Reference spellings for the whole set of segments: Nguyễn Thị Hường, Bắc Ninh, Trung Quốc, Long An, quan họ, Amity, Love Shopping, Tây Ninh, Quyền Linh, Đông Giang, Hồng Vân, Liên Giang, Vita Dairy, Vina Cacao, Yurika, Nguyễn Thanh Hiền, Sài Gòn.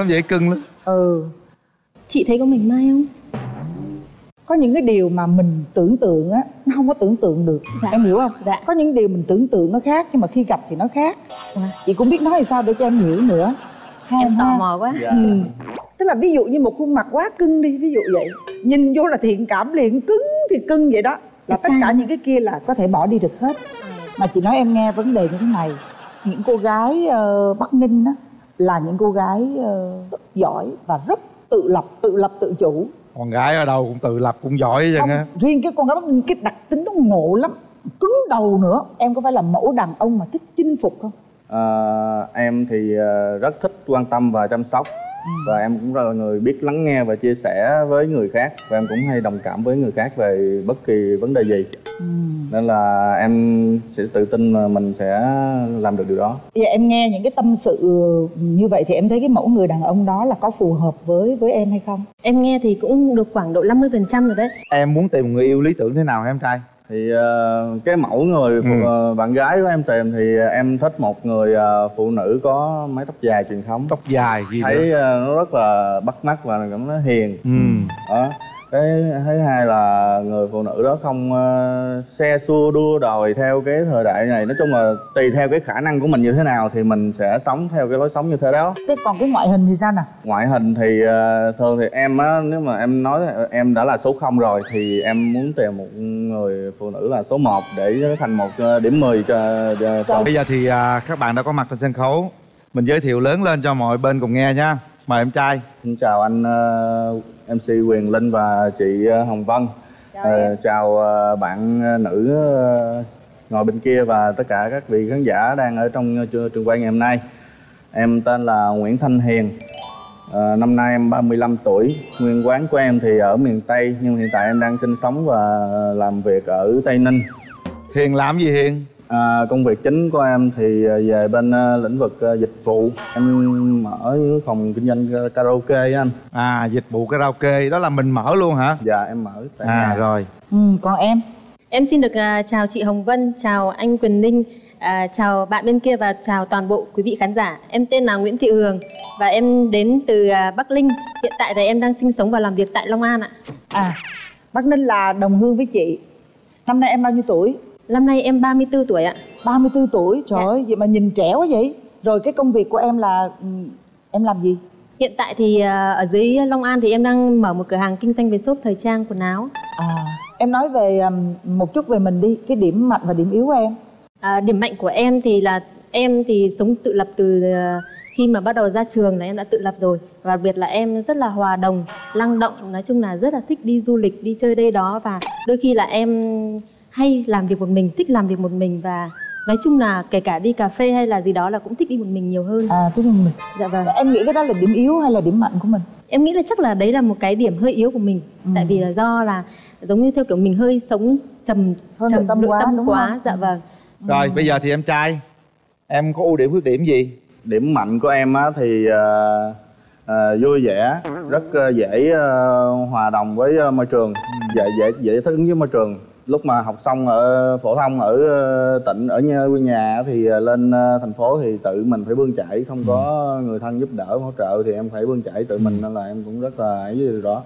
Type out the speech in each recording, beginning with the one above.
Nó dễ cưng lắm. Ừ. Chị thấy con mình may không? Có những cái điều mà mình tưởng tượng á, nó không có tưởng tượng được. Dạ. Em hiểu không? Dạ. Có những điều mình tưởng tượng nó khác, nhưng mà khi gặp thì nó khác. Dạ. Chị cũng biết nói làm sao để cho em hiểu nữa. Hay em tò mò quá. Dạ. Ừ. Tức là ví dụ như một khuôn mặt quá cưng đi, ví dụ vậy, nhìn vô là thiện cảm liền, cứng thì cưng vậy đó. Là tất cả những cái kia là có thể bỏ đi được hết. Mà chị nói em nghe vấn đề như thế này. Những cô gái Bắc Ninh đó là những cô gái rất giỏi và rất tự lập tự chủ. Con gái ở đâu cũng tự lập cũng giỏi vậy á. Riêng cái con gái Bắc Ninh cái đặc tính nó ngộ lắm, cứng đầu nữa. Em có phải là mẫu đàn ông mà thích chinh phục không? Em thì rất thích quan tâm và chăm sóc. Và em cũng là người biết lắng nghe và chia sẻ với người khác. Và em cũng hay đồng cảm với người khác về bất kỳ vấn đề gì. Nên là em sẽ tự tin mà mình sẽ làm được điều đó. Bây giờ em nghe những cái tâm sự như vậy thì em thấy cái mẫu người đàn ông đó là có phù hợp với em hay không? Em nghe thì cũng được khoảng độ 50% rồi đấy. Em muốn tìm người yêu lý tưởng thế nào hả em trai? Thì cái mẫu người bạn gái của em tìm thì em thích một người phụ nữ có mái tóc dài truyền thống. Tóc dài gì thấy nữa? Nó rất là bắt mắt và cũng nó hiền. Cái thứ hai là người phụ nữ đó không xe xua đua đòi theo cái thời đại này. Nói chung là tùy theo cái khả năng của mình như thế nào thì mình sẽ sống theo cái lối sống như thế đó. Thế còn cái ngoại hình thì sao nè? Ngoại hình thì thường thì em á, nếu mà em nói em đã là số 0 rồi thì em muốn tìm một người phụ nữ là số 1 để thành một điểm 10 cho... Bây giờ thì các bạn đã có mặt trên sân khấu. Mình giới thiệu lớn lên cho mọi bên cùng nghe nha. Mời em trai. Xin chào anh MC Quyền Linh và chị Hồng Vân. Chào bạn nữ ngồi bên kia và tất cả các vị khán giả đang ở trong trường quay ngày hôm nay. Em tên là Nguyễn Thanh Hiền. Năm nay em 35 tuổi. Nguyên quán của em thì ở miền Tây, nhưng hiện tại em đang sinh sống và làm việc ở Tây Ninh. Hiền làm gì Hiền? Công việc chính của em thì về bên lĩnh vực dịch vụ. Em mở phòng kinh doanh karaoke á anh. À, dịch vụ karaoke, đó là mình mở luôn hả? Dạ, em mở tại nhà. Rồi. Còn em? Em xin được chào chị Hồng Vân, chào anh Quyền Linh, chào bạn bên kia và chào toàn bộ quý vị khán giả. Em tên là Nguyễn Thị Hường và em đến từ Bắc Ninh. Hiện tại thì em đang sinh sống và làm việc tại Long An ạ. À, Bắc Ninh là đồng hương với chị. Năm nay em bao nhiêu tuổi? Năm nay em 34 tuổi ạ. 34 tuổi? Trời ơi, vậy mà nhìn trẻ quá vậy. Rồi cái công việc của em là... em làm gì? Hiện tại thì ở dưới Long An thì em đang mở một cửa hàng kinh doanh về shop thời trang quần áo. À, em nói về một chút về mình đi. Cái điểm mạnh và điểm yếu của em. Điểm mạnh của em thì là em thì sống tự lập từ khi mà bắt đầu ra trường là em đã tự lập rồi. Và đặc biệt là em rất là hòa đồng, năng động. Nói chung là rất là thích đi du lịch, đi chơi đây đó. Và đôi khi là em... hay làm việc một mình, thích làm việc một mình. Và nói chung là kể cả đi cà phê hay là gì đó là cũng thích đi một mình nhiều hơn. À, thích đi một mình. Dạ vâng. Em nghĩ cái đó là điểm yếu hay là điểm mạnh của mình? Em nghĩ là chắc là đấy là một cái điểm hơi yếu của mình. Tại vì là do là giống như theo kiểu mình hơi sống trầm nội tâm quá. Dạ vâng. Rồi bây giờ thì em trai, em có ưu điểm khuyết điểm gì? Điểm mạnh của em á thì vui vẻ, rất dễ hòa đồng với môi trường, dễ thích ứng với môi trường. Lúc mà học xong ở phổ thông ở tỉnh, ở quê nhà thì lên thành phố thì tự mình phải bươn chải, không có người thân giúp đỡ hỗ trợ thì em phải bươn chải tự mình, nên là em cũng rất là ấy với điều đó.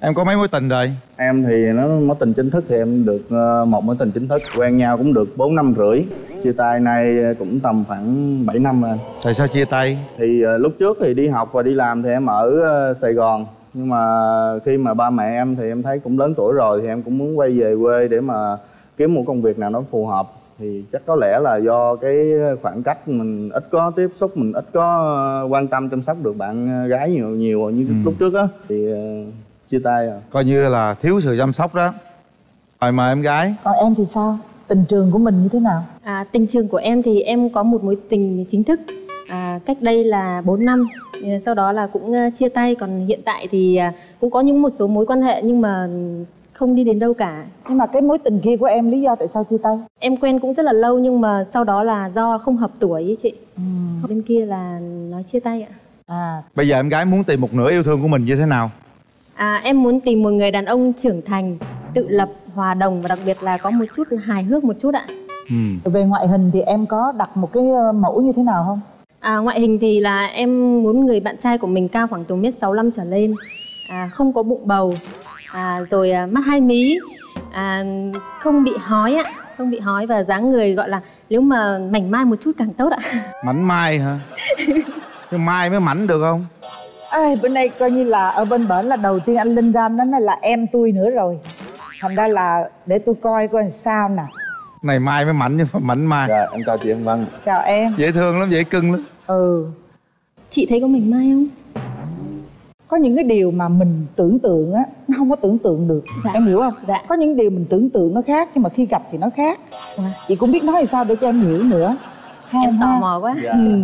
Em có mấy mối tình rồi? Em thì nó mối tình chính thức thì em được một mối tình chính thức, quen nhau cũng được 4 năm rưỡi, chia tay nay cũng tầm khoảng 7 năm rồi. Tại sao chia tay? Thì lúc trước thì đi học và đi làm thì em ở Sài Gòn. Nhưng mà khi mà ba mẹ em thì em thấy cũng lớn tuổi rồi thì em cũng muốn quay về quê để mà kiếm một công việc nào nó phù hợp. Thì chắc có lẽ là do cái khoảng cách mình ít có tiếp xúc, mình ít có quan tâm chăm sóc được bạn gái nhiều như lúc trước á. Thì chia tay rồi. Coi như là thiếu sự chăm sóc đó. Rồi mời em gái. Còn em thì sao? Tình trường của mình như thế nào? Tình trường của em thì em có một mối tình chính thức cách đây là 4 năm. Sau đó là cũng chia tay. Còn hiện tại thì cũng có những một số mối quan hệ nhưng mà không đi đến đâu cả. Nhưng mà cái mối tình kia của em lý do tại sao chia tay? Em quen cũng rất là lâu nhưng mà sau đó là do không hợp tuổi ấy chị. Bên kia là nói chia tay ạ. Bây giờ em gái muốn tìm một nửa yêu thương của mình như thế nào? Em muốn tìm một người đàn ông trưởng thành, tự lập, hòa đồng và đặc biệt là có một chút hài hước một chút ạ. Về ngoại hình thì em có đặt một cái mẫu như thế nào không? Ngoại hình thì là em muốn người bạn trai của mình cao khoảng từ 1m65 trở lên, không có bụng bầu, rồi mắt hai mí, không bị hói ạ, không bị hói, và dáng người gọi là nếu mà mảnh mai một chút càng tốt ạ. Mảnh mai hả? Nhưng mai mới mảnh được không? Ê, bữa nay coi như là ở bên bển là đầu tiên anh Linh ra nói là em tôi nữa rồi. Thành ra là để tôi coi làm sao nè. Này mai mới mảnh, nhưng mà mảnh mai. Dạ, em chào chị Hồng Vân. Chào em. Dễ thương lắm, dễ cưng lắm. Ừ. Chị thấy có mình mai không? Có những cái điều mà mình tưởng tượng á, nó không có tưởng tượng được. Dạ. Em hiểu không? Dạ. Có những điều mình tưởng tượng nó khác, nhưng mà khi gặp thì nó khác. Dạ. Chị cũng biết nói làm sao để cho em hiểu nữa. Hay em tò mò quá. Dạ. Ừ.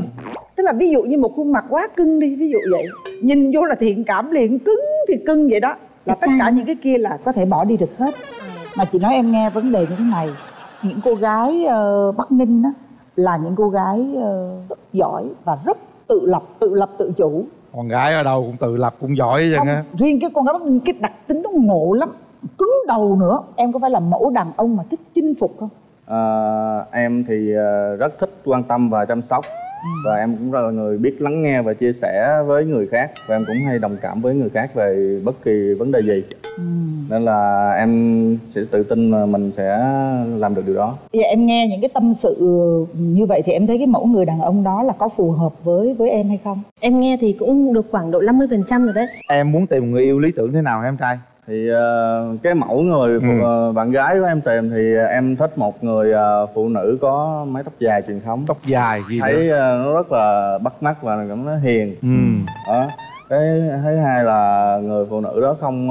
Tức là ví dụ như một khuôn mặt quá cưng đi, ví dụ vậy. Nhìn vô là thiện cảm liền, cứng thì cưng vậy đó. Là tất cả những cái kia là có thể bỏ đi được hết. Mà chị nói em nghe vấn đề như thế này. Những cô gái Bắc Ninh á, là những cô gái rất giỏi và rất tự lập tự chủ. Con gái ở đâu cũng tự lập, cũng giỏi vậy nghe. Riêng cái con gái Bắc Ninh cái đặc tính nó ngộ lắm, cứng đầu nữa. Em có phải là mẫu đàn ông mà thích chinh phục không? Em thì rất thích quan tâm và chăm sóc. Và em cũng là người biết lắng nghe và chia sẻ với người khác. Và em cũng hay đồng cảm với người khác về bất kỳ vấn đề gì. Nên là em sẽ tự tin là mình sẽ làm được điều đó. Bây giờ em nghe những cái tâm sự như vậy thì em thấy cái mẫu người đàn ông đó là có phù hợp với em hay không? Em nghe thì cũng được khoảng độ 50% rồi đấy. Em muốn tìm người yêu lý tưởng thế nào hả em trai? Thì cái mẫu người bạn gái của em tìm thì em thích một người phụ nữ có mái tóc dài truyền thống. Tóc dài gì thấy nữa? Nó rất là bắt mắt và cảm nó hiền. Đó. Cái thứ hai là người phụ nữ đó không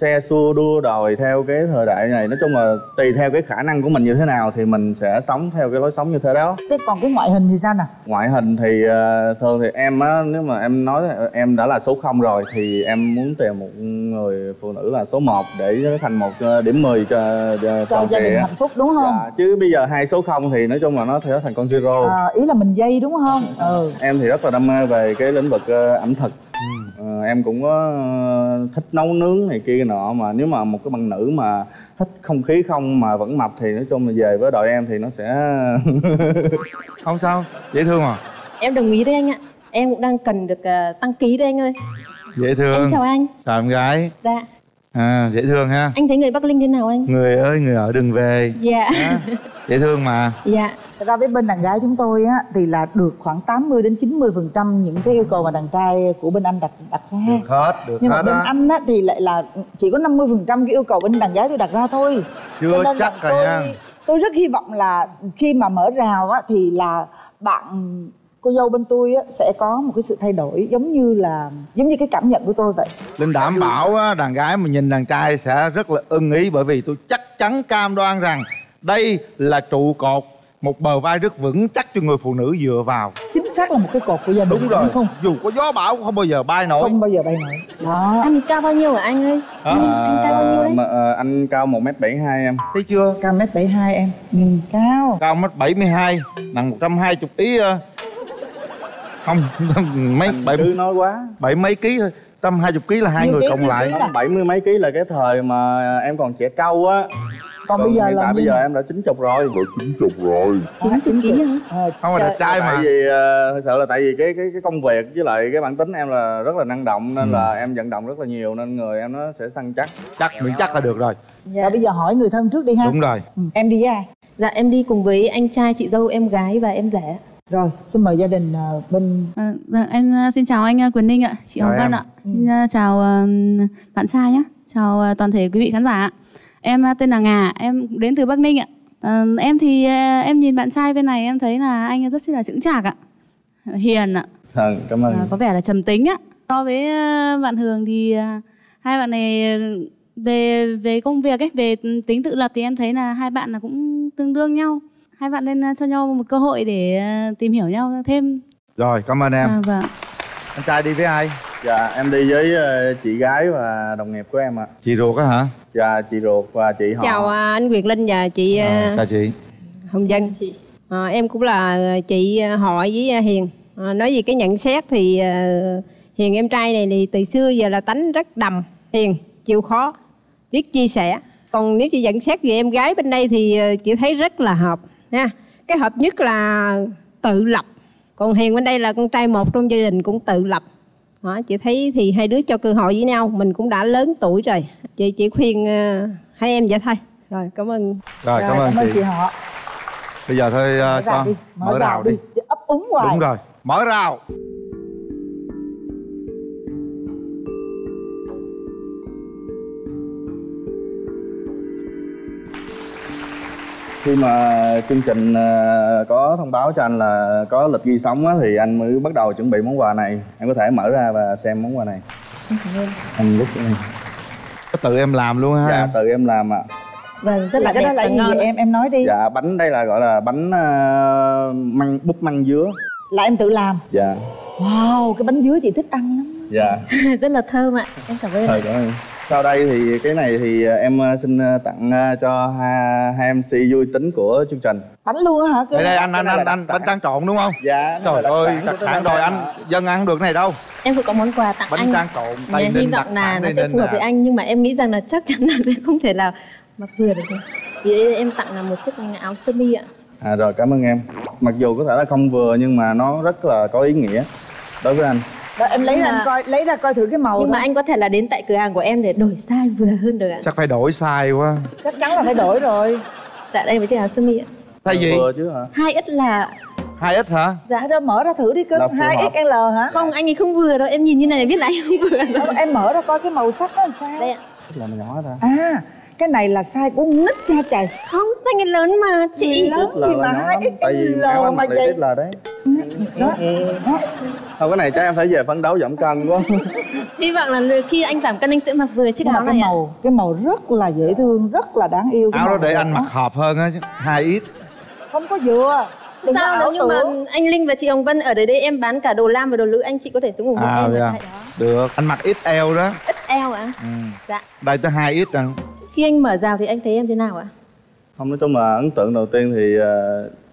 xe xua đua đòi theo cái thời đại này. Nói chung là tùy theo cái khả năng của mình như thế nào thì mình sẽ sống theo cái lối sống như thế đó. Thế còn cái ngoại hình thì sao nè? Ngoại hình thì thường thì em á, nếu mà em nói em đã là số 0 rồi thì em muốn tìm một người phụ nữ là số 1 để thành một điểm 10 cho gia đình hạnh phúc, đúng không? Dạ, chứ bây giờ hai số 0 thì nói chung là nó sẽ thành con zero. Ý là mình dây đúng không? Ừ. Em thì rất là đam mê về cái lĩnh vực ẩm thực. Em cũng có thích nấu nướng này kia nọ, mà nếu mà một cái bạn nữ mà thích không khí không mà vẫn mập thì nói chung là về với đội em thì nó sẽ không sao, dễ thương mà. Em đồng ý đấy anh ạ. Em cũng đang cần được tăng ký đấy anh ơi. Dễ thương. Em chào anh. Chào em gái. Dạ. Dễ thương ha. Anh thấy người Bắc Linh thế nào anh? Người ơi người ở đừng về. Dạ. Dễ thương mà. Dạ. Ra với bên đàn gái chúng tôi á thì là được khoảng 80 đến 90% những cái yêu cầu mà đàn trai của bên anh đặt ra. Được hết, được. Nhưng hết mà bên đó. Anh á thì lại là chỉ có 50% cái yêu cầu bên đàn gái tôi đặt ra thôi. Chưa chắc rồi nha. Tôi rất hy vọng là khi mà mở rào á thì là bạn cô dâu bên tôi á, sẽ có một cái sự thay đổi giống như cái cảm nhận của tôi vậy. Linh đảm bảo á, đàn gái mà nhìn đàn trai sẽ rất là ưng ý, bởi vì tôi chắc chắn cam đoan rằng đây là trụ cột, một bờ vai rất vững chắc cho người phụ nữ dựa vào. Chính xác là một cái cột của gia đình. Đúng rồi, đúng không? Dù có gió bão cũng không bao giờ bay nổi. Không bao giờ bay nổi. Đó. Anh cao bao nhiêu hả anh ơi? Anh cao bao nhiêu đấy? Anh cao 1m72 em. Thấy chưa? Cao 1m72 em. Nhìn cao. Cao 1m72, nặng 120 kg. Không, mấy bảy nói quá. Bảy mấy ký thôi, 120 kg là hai người cộng lại. 70 mấy ký là cái thời mà em còn trẻ trâu á. Còn bây giờ hiện tại bây giờ em đã 90 rồi. 90 kg hả? Không phải là trai mà. Tại vì thật sự là tại vì cái công việc với lại cái bản tính em là rất là năng động, nên là em vận động rất là nhiều, nên người em nó sẽ săn chắc. Chắc miễn chắc là được rồi. Dạ bây giờ hỏi người thân trước đi ha. Đúng rồi. Em đi với ai? Dạ em đi cùng với anh trai, chị dâu, em gái và em rể. Rồi, xin mời gia đình bên... em xin chào anh Quyền Linh ạ, chị Hồng Vân ạ. Chào bạn trai nhé, chào toàn thể quý vị khán giả ạ. Em tên là Ngà, em đến từ Bắc Ninh ạ. Em thì em nhìn bạn trai bên này em thấy là anh rất là chững chạc ạ, hiền ạ. Cảm ơn. Có vẻ là trầm tính ạ. So với bạn Hường thì hai bạn này về công việc ấy, về tính tự lập thì em thấy là hai bạn là cũng tương đương nhau. Hai bạn nên cho nhau một cơ hội để tìm hiểu nhau thêm. Rồi, cảm ơn em. Vâng. Anh trai đi với ai? Dạ, em đi với chị gái và đồng nghiệp của em ạ. Chị ruột á hả? Dạ, chị ruột và chị họ. Chào anh Quyền Linh và chị... chào chị Hồng Vân. Em cũng là chị họ với Hiền. Nói về cái nhận xét thì Hiền em trai này thì từ xưa giờ là tánh rất đầm, hiền, chịu khó, biết chia sẻ. Còn nếu chị nhận xét về em gái bên đây thì chị thấy rất là hợp. Nha. Cái hợp nhất là tự lập, Còn Hiền bên đây là con trai một trong gia đình, cũng tự lập. Chị thấy thì hai đứa cho cơ hội với nhau, mình cũng đã lớn tuổi rồi. Chị chỉ khuyên hai em vậy thôi. Rồi, cảm ơn. Rồi, cảm ơn chị họ. Bây giờ thôi con mở rào đi. Chị ấp úng hoài. Đúng rồi, mở rào. Khi mà chương trình có thông báo cho anh là có lịch ghi sóng á, thì anh mới bắt đầu chuẩn bị món quà này. Em có thể mở ra và xem món quà này. Anh giúp em. Tự em làm luôn ha? Dạ, tự em làm ạ. Vâng, tức là cái đó là gì vậy em nói đi. Dạ, bánh đây là gọi là bánh măng, búp măng dứa. Là em tự làm? Dạ. Wow, cái bánh dứa chị thích ăn lắm. Dạ. Rất là thơm ạ. Em cảm ơn. Thôi, cảm ơn. Sau đây thì cái này thì em xin tặng cho hai MC vui tính của chương trình. Bánh luôn hả? Đây đây anh bánh tráng trộn đúng không? Dạ. Trời ơi, đặc sản rồi anh, dân ăn được cái này đâu. Em vừa có món quà tặng anh. Bánh tráng trộn Tây Ninh, đặc sản Tây Ninh. Hy vọng là nó sẽ phù hợp với anh, nhưng mà em nghĩ rằng là chắc chắn là sẽ không thể là mặc vừa được. Vì em tặng là một chiếc áo sơ mi ạ. À rồi, cảm ơn em. Mặc dù có thể là không vừa nhưng mà nó rất là có ý nghĩa đối với anh. Rồi, em lấy ra anh coi, lấy ra coi thử cái màu. Nhưng mà anh có thể là đến tại cửa hàng của em để đổi size vừa hơn được ạ. Chắc phải đổi size quá. Chắc chắn là phải đổi rồi. Dạ đây với chiếc áo sơ mi ạ. Size gì? Vừa chứ hả? 2X là 2X hả? Dạ đó, mở ra thử đi cơ. 2XL hả? Không, anh ấy không vừa đâu. Em nhìn như này là biết là anh không vừa đâu. Em mở ra coi cái màu sắc đó làm sao. Đây ạ. Là nhỏ ra. À, cái này là size của nít nha trời. Không, size lớn mà chị. Lớn thì mà 2XL mà chị. Đó. Thôi cái này chắc em phải về phấn đấu giảm cân quá. Hy vọng là khi anh giảm cân anh sẽ mặc vừa chiếc áo này. Cái màu rất là dễ thương, rất là đáng yêu. Áo đó để anh mặc hợp hơn á, 2X. Không có vừa. Sao đâu, nhưng mà anh Linh và chị Hồng Vân ở đây em bán cả đồ lam và đồ nữ, anh chị có thể xuống ủng hộ em ở tại đó. Được, anh mặc XL đó. XL ạ? Dạ. Đây tới 2X rồi. Khi anh mở rào thì anh thấy em thế nào ạ? Không, nói chung là ấn tượng đầu tiên thì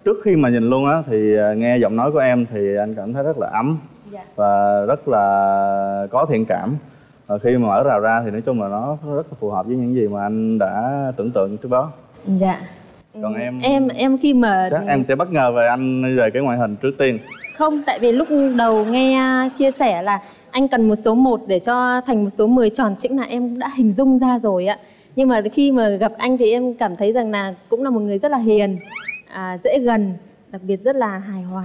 trước khi mà nhìn luôn á thì nghe giọng nói của em thì anh cảm thấy rất là ấm. Dạ. Và rất là có thiện cảm. Và khi mà mở rào ra thì nói chung là nó rất là phù hợp với những gì mà anh đã tưởng tượng trước đó. Dạ. Còn em khi mà chắc em sẽ bất ngờ về anh, về cái ngoại hình trước tiên. Không, tại vì lúc đầu nghe chia sẻ là anh cần một số 1 để cho thành một số 10 tròn chỉnh là em đã hình dung ra rồi ạ. Nhưng mà khi mà gặp anh thì em cảm thấy rằng là cũng là một người rất là hiền, dễ gần, đặc biệt rất là hài hòa.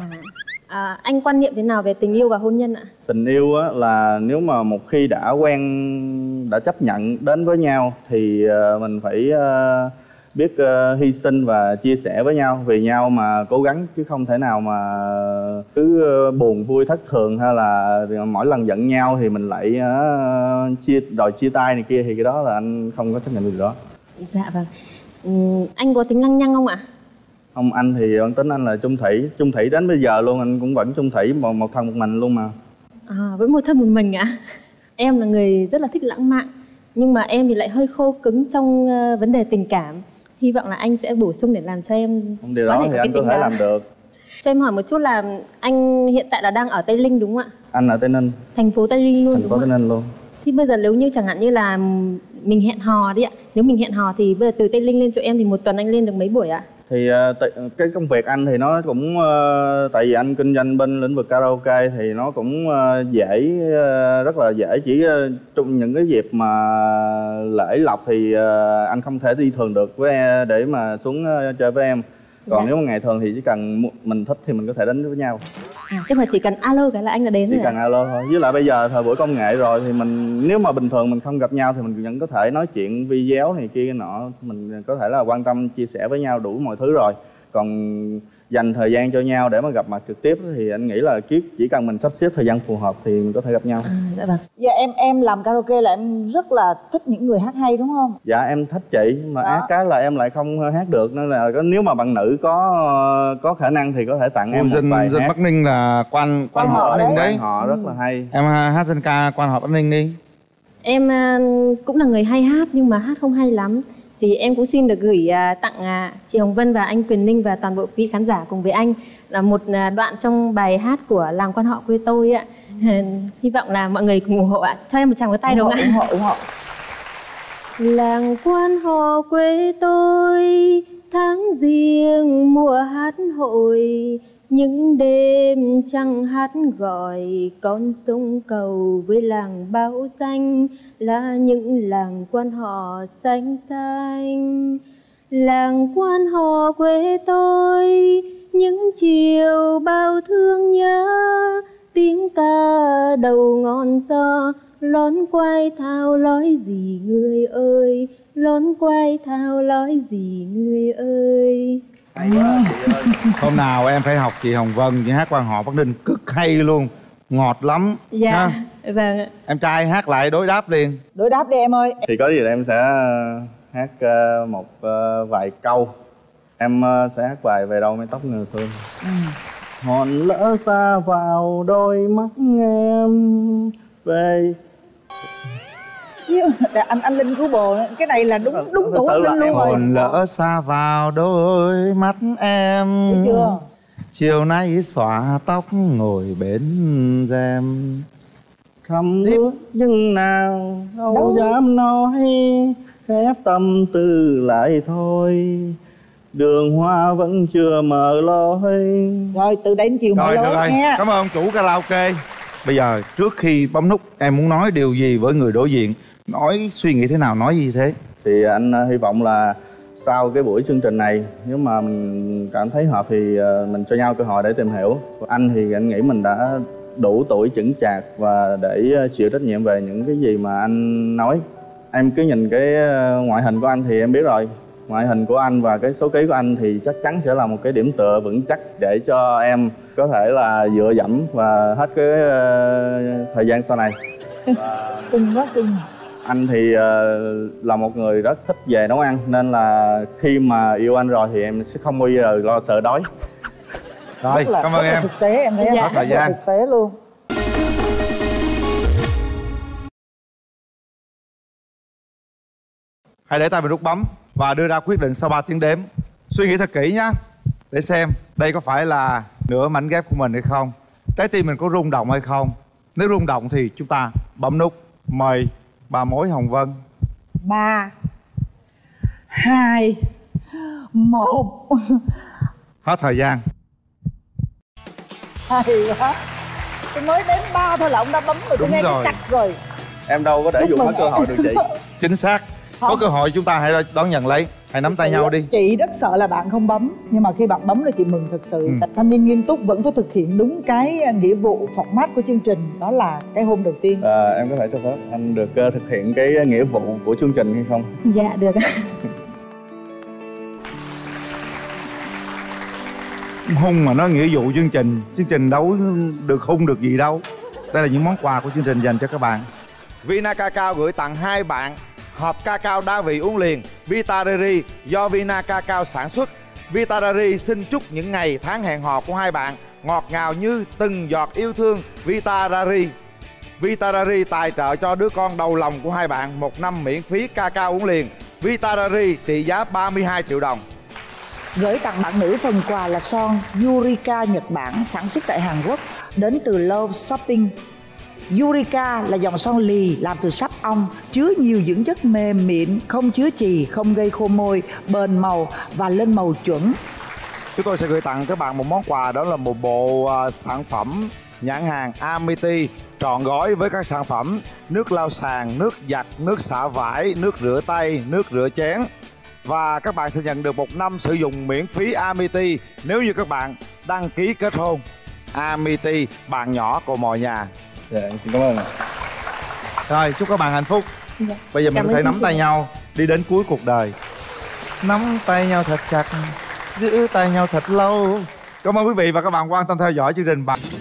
Anh quan niệm thế nào về tình yêu và hôn nhân ạ? Tình yêu á, là nếu mà một khi đã quen, đã chấp nhận đến với nhau thì mình phải biết hy sinh và chia sẻ với nhau, vì nhau mà cố gắng, chứ không thể nào mà cứ buồn vui thất thường hay là mỗi lần giận nhau thì mình lại đòi chia tay này kia, thì cái đó là anh không có chấp nhận được đó. Dạ vâng. Anh có tính lăng nhăng không ạ? Không, anh thì bản tính anh là trung thủy đến bây giờ luôn, anh cũng vẫn trung thủy, một thân một mình luôn mà. À, với một thân một mình ạ? Em là người rất là thích lãng mạn, nhưng mà em thì lại hơi khô cứng trong vấn đề tình cảm. Hy vọng là anh sẽ bổ sung để làm cho em. Điều đó thì anh có thể làm được. Cho em hỏi một chút là anh hiện tại là đang ở Tây Ninh đúng không ạ? Anh ở Tây Ninh. Thành phố Tây Ninh luôn. Thành phố Tây Ninh luôn. Thì bây giờ nếu như chẳng hạn như là mình hẹn hò đi ạ. Nếu mình hẹn hò thì bây giờ từ Tây Ninh lên chỗ em thì một tuần anh lên được mấy buổi ạ? Thì cái công việc anh thì nó cũng, tại vì anh kinh doanh bên lĩnh vực karaoke thì nó cũng dễ, rất là dễ. Chỉ trong những cái dịp mà lễ lộc thì anh không thể đi thường được với để mà xuống chơi với em. Còn dạ. Nếu mà ngày thường thì chỉ cần mình thích thì mình có thể đến với nhau. À, chứ mà chỉ cần alo cái là anh là đến rồi. Chỉ cần alo thôi. Với lại bây giờ thời buổi công nghệ rồi thì mình, nếu mà bình thường mình không gặp nhau thì mình vẫn có thể nói chuyện video này kia nọ, mình có thể là quan tâm chia sẻ với nhau đủ mọi thứ rồi. Còn dành thời gian cho nhau để mà gặp mặt trực tiếp thì anh nghĩ là chỉ cần mình sắp xếp thời gian phù hợp thì mình có thể gặp nhau. À, dạ vâng. Dạ em làm karaoke là em rất là thích những người hát hay đúng không? Dạ em thích chị, mà ác cái là em lại không hát được, nên là nếu mà bạn nữ có khả năng thì có thể tặng em một bài hát. Bắc Ninh là quan họ Bắc Ninh đấy. Quan họ rất là hay. Em hát dân ca quan họ Bắc Ninh đi. Em cũng là người hay hát nhưng mà hát không hay lắm. Thì em cũng xin được gửi tặng chị Hồng Vân và anh Quyền Linh và toàn bộ quý khán giả cùng với anh là một đoạn trong bài hát của làng quan họ quê tôi ạ. Hy vọng là mọi người cùng ủng hộ ạ. Cho em một tràng vỗ tay đúng không ạ? Ủng hộ. Làng quan họ quê tôi, tháng giêng mùa hát hội, Những đêm trăng hát gọi con sông Cầu với làng Báo Xanh là những làng quan họ xanh xanh. Làng quan họ quê tôi, những chiều bao thương nhớ, tiếng ca đầu ngọn gió, lón quay thao lói gì người ơi, lón quay thao lói gì người ơi. Hay quá, chị ơi. Hôm nào em phải học chị Hồng Vân, chị hát quan họ Bắc Ninh cực hay luôn, ngọt lắm. Dạ, ha? Vâng ạ. Em trai hát lại đối đáp liền. Đối đáp đi em ơi. Thì có gì là em sẽ hát một vài câu. Em sẽ hát bài Về Đâu Mái Tóc Người Thương. Hòn lỡ xa vào đôi mắt em về. Anh Linh cứu bồ, cái này là đúng tuổi Linh luôn rồi. Hồn lỡ xa vào đôi mắt em, chưa? Chiều nay xõa tóc ngồi bên rèm, thầm ước nhưng nào đâu dám nói, khép tâm tư lại thôi. Đường hoa vẫn chưa mở lối. Rồi từ đây đến chiều mở lối nha. Cảm ơn chủ karaoke. Bây giờ trước khi bấm nút em muốn nói điều gì với người đối diện? Nói suy nghĩ thế nào, nói gì thế? Thì anh hy vọng là sau cái buổi chương trình này, nếu mà mình cảm thấy hợp thì mình cho nhau cơ hội để tìm hiểu. Anh thì anh nghĩ mình đã đủ tuổi chững chạc và để chịu trách nhiệm về những cái gì mà anh nói. Em cứ nhìn cái ngoại hình của anh thì em biết rồi. Ngoại hình của anh và cái số ký của anh thì chắc chắn sẽ là một cái điểm tựa vững chắc để cho em có thể là dựa dẫm và hết cái thời gian sau này. Và... Kinh quá kinh. Anh thì là một người rất thích về nấu ăn, nên là khi mà yêu anh rồi thì em sẽ không bao giờ lo sợ đói. Rồi, cảm ơn em. Thực tế em thấy dạ, rất thời gian. Thực tế luôn. Hãy để tay vào nút bấm và đưa ra quyết định sau 3 tiếng đếm. Suy nghĩ thật kỹ nhé, để xem đây có phải là nửa mảnh ghép của mình hay không. Trái tim mình có rung động hay không? Nếu rung động thì chúng ta bấm nút. Mời bà mối Hồng Vân. 3 2 1. Hết thời gian. Hay quá. Tôi mới đến 3 thôi là ông đã bấm rồi. Tôi nghe cái chặt rồi. Em đâu có để dùng hết cơ hội được chị. Chính xác. Không. Có cơ hội chúng ta hãy đón nhận lấy. Hãy nắm tay nhau đi. Chị rất sợ là bạn không bấm, nhưng mà khi bạn bấm là chị mừng thật sự. Thanh niên nghiêm túc vẫn phải thực hiện đúng cái nghĩa vụ format của chương trình. Đó là cái hôm đầu tiên. Em có thể cho phép anh được thực hiện cái nghĩa vụ của chương trình hay không? Dạ được. Hung mà nói nghĩa vụ chương trình đâu được hung được gì đâu. Đây là những món quà của chương trình dành cho các bạn. Vina Cacao gửi tặng 2 bạn hộp cacao đa vị uống liền Vita Dairy do Vina Cacao sản xuất. Vita Dairy xin chúc những ngày tháng hẹn hò của 2 bạn ngọt ngào như từng giọt yêu thương. Vita Dairy. Vita Dairy tài trợ cho đứa con đầu lòng của 2 bạn 1 năm miễn phí cacao uống liền Vita Dairy trị giá 32 triệu đồng. Gửi tặng bạn nữ phần quà là son Yurika Nhật Bản sản xuất tại Hàn Quốc đến từ Love Shopping. Yurika là dòng son lì làm từ sáp ong, chứa nhiều dưỡng chất mềm mịn, không chứa chì, không gây khô môi, bền màu và lên màu chuẩn. Chúng tôi sẽ gửi tặng các bạn một món quà, đó là một bộ sản phẩm nhãn hàng Amity trọn gói với các sản phẩm nước lau sàn, nước giặt, nước xả vải, nước rửa tay, nước rửa chén. Và các bạn sẽ nhận được 1 năm sử dụng miễn phí Amity nếu như các bạn đăng ký kết hôn. Amity, bạn nhỏ của mọi nhà. Dạ, xin cảm ơn. Rồi, chúc các bạn hạnh phúc. Dạ. Bây giờ mình có thể nắm tay nhau đi đến cuối cuộc đời. Nắm tay nhau thật chặt, giữ tay nhau thật lâu. Cảm ơn quý vị và các bạn quan tâm theo dõi chương trình.